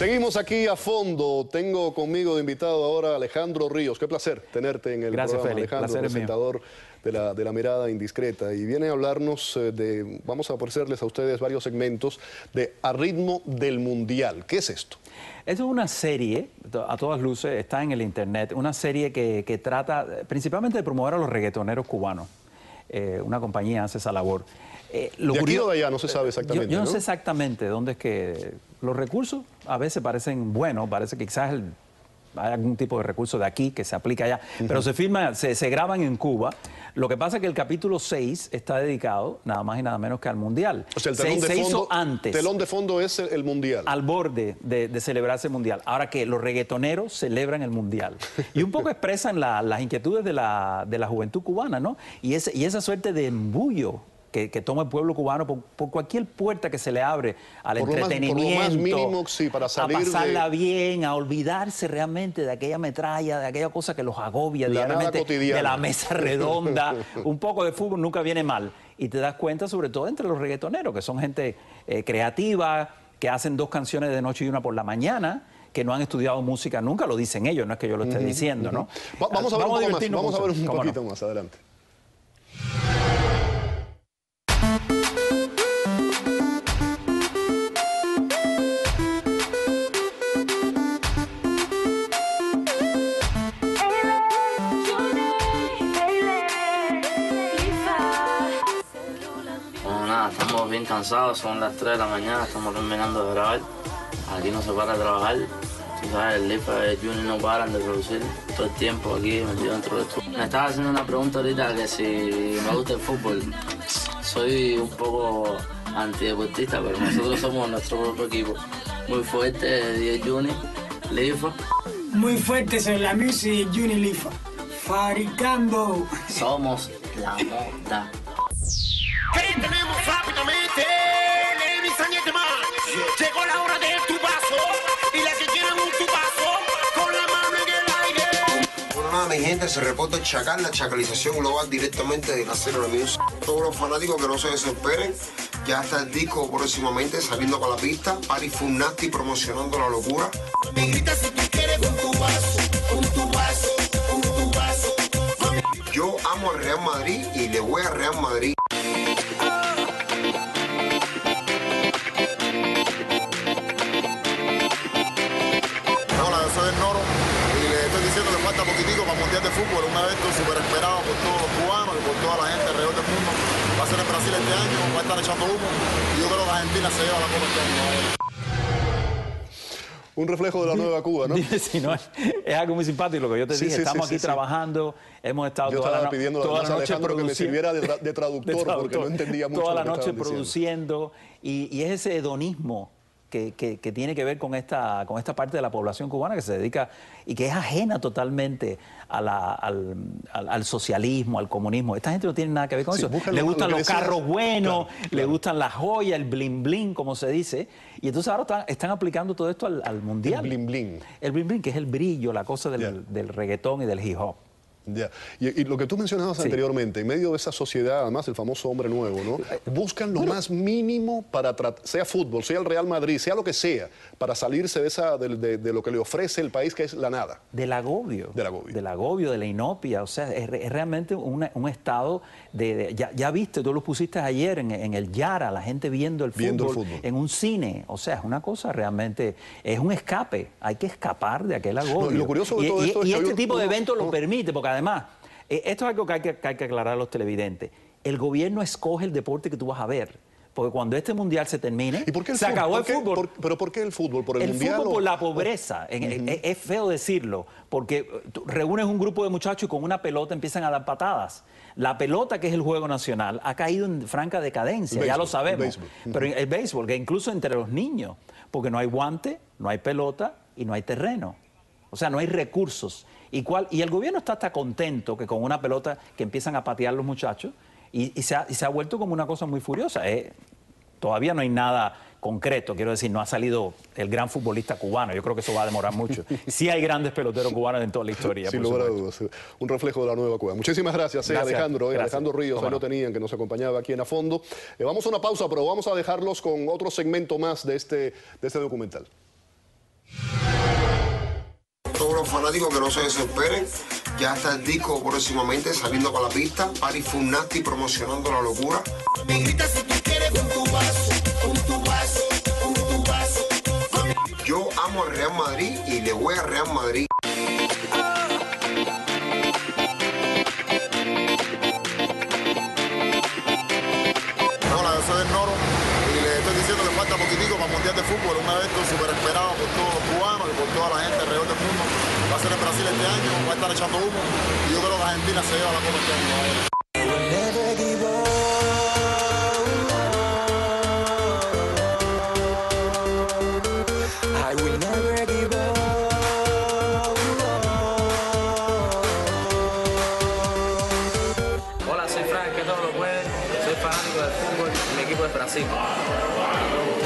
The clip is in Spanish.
Seguimos aquí a fondo. Tengo conmigo de invitado ahora a Alejandro Ríos. Qué placer tenerte en el programa, Feli. Alejandro, placer presentador de la mirada indiscreta. Y viene a hablarnos de, vamos a ofrecerles a ustedes varios segmentos de A Ritmo del Mundial. ¿Qué es esto? Es una serie, a todas luces, está en el internet, una serie que trata principalmente de promover a los reggaetoneros cubanos. Una compañía hace esa labor. Lo de aquí o de allá no se sabe exactamente. Yo no sé exactamente dónde es que los recursos a veces parecen buenos, parece que quizás hay algún tipo de recurso de aquí que se aplica allá, pero se graban en Cuba. Lo que pasa es que el capítulo 6 está dedicado nada más y nada menos que al Mundial. O sea, el telón de fondo, hizo antes. Telón de fondo es el Mundial. Al borde de celebrarse el Mundial. Ahora que los reggaetoneros celebran el Mundial. Y un poco expresan las inquietudes de la juventud cubana, ¿no? Y esa suerte de embullo que toma el pueblo cubano por cualquier puerta que se le abre al entretenimiento, por lo más mínimo, sí, para salir, a pasarla bien, a olvidarse realmente de aquella metralla, de aquella cosa que los agobia diariamente, de la mesa redonda. Un poco de fútbol nunca viene mal. Y te das cuenta, sobre todo entre los reggaetoneros, que son gente creativa, que hacen 2 canciones de noche y una por la mañana, que no han estudiado música nunca, lo dicen ellos, no es que yo lo esté diciendo, ¿no? Vamos a ver un poquito más adelante. Estamos bien cansados, son las 3 de la mañana, estamos terminando de grabar. Aquí no se para de trabajar. Tú sabes, el LIFA y el Junny no paran de producir todo el tiempo aquí, metido dentro de esto. Me estabas haciendo una pregunta ahorita que si me gusta el fútbol. Soy un poco antideportista, pero nosotros somos nuestro propio equipo. Muy fuerte, el Junny, LIFA. Muy fuerte son la música y el Junny LIFA. Fabricando. Somos la moda. Tenemos rápidamente en mis años de mar. Llegó la hora del tubazo y las que quieran un tubazo con la mano en el aire. Bueno, nada, mi gente, se reporta Chacal, la chacalización global directamente de la Cero Music. Todos los fanáticos que no se desesperen, ya está el disco próximamente saliendo para la pista. Party Fun Nasty promocionando la locura. Me grita si tú quieres un tubazo, un tubazo, un tubazo. Yo amo al Real Madrid y le voy a Real Madrid. Fútbol, un evento súper esperado por todos los cubanos y por toda la gente alrededor del mundo. Va a ser en Brasil este año, va a estar echando humo y yo creo que Argentina se lleva la copa este año. Un reflejo de la nueva Cuba, ¿no? Sí, no, es algo muy simpático lo que yo te dije. Estamos aquí trabajando, hemos estado toda la noche produciendo. Que me sirviera de traductor, porque no entendía mucho. Toda la noche produciendo y es ese hedonismo que tiene que ver con esta parte de la población cubana que se dedica y que es ajena totalmente al socialismo, al comunismo. Esta gente no tiene nada que ver con eso. Le gustan los carros buenos, le gustan las joyas, el bling bling, como se dice. Y entonces ahora están aplicando todo esto al mundial. El bling bling. El bling bling, que es el brillo, la cosa del reggaetón y del hip hop. Ya. Y lo que tú mencionabas anteriormente, en medio de esa sociedad, además el famoso hombre nuevo, ¿no? Buscan lo más mínimo para tratar, sea fútbol, sea el Real Madrid, sea lo que sea, para salirse de lo que le ofrece el país, que es la nada. Del agobio, de la inopia. O sea, es realmente un estado de ya viste, tú lo pusiste ayer en el Yara, la gente viendo el fútbol en un cine. O sea, es una cosa realmente, es un escape. Hay que escapar de aquel agobio. No, lo curioso de todo esto es que este tipo de eventos lo permite, porque además, esto es algo que hay que aclarar a los televidentes. El gobierno escoge el deporte que tú vas a ver. Porque cuando este mundial se termine, se acabó el fútbol. ¿Pero por qué el fútbol? ¿Por el mundial? El fútbol por la pobreza. Es feo decirlo, porque tú reúnes un grupo de muchachos y con una pelota empiezan a dar patadas. La pelota, que es el juego nacional, ha caído en franca decadencia, ya lo sabemos. Pero el béisbol, que incluso entre los niños, porque no hay guante, no hay pelota y no hay terreno. O sea, no hay recursos. Y el gobierno está hasta contento que con una pelota que empiezan a patear los muchachos y se ha vuelto como una cosa muy furiosa. Todavía no hay nada concreto, quiero decir, no ha salido el gran futbolista cubano. Yo creo que eso va a demorar mucho. Sí hay grandes peloteros cubanos en toda la historia. Sin lugar a dudas, un reflejo de la nueva Cuba. Muchísimas gracias, Alejandro Ríos, ahí lo tenían, que nos acompañaba aquí en A Fondo. Vamos a una pausa, pero vamos a dejarlos con otro segmento más de este documental. los fanáticos que no se desesperen. Ya está el disco próximamente saliendo para la pista. Party Fun Nasty promocionando la locura. Yo amo al Real Madrid y le voy a Real Madrid. Hola, yo soy el Noro y les estoy diciendo que falta poquitico para el Mundial de Fútbol. Un evento súper esperado por todos los cubanos y por toda la gente alrededor del mundo. Va a ser en Brasil este año, va a estar echando humo y yo creo que Argentina se lleva la copa este año. Soy fanático del fútbol, el equipo de Brasil.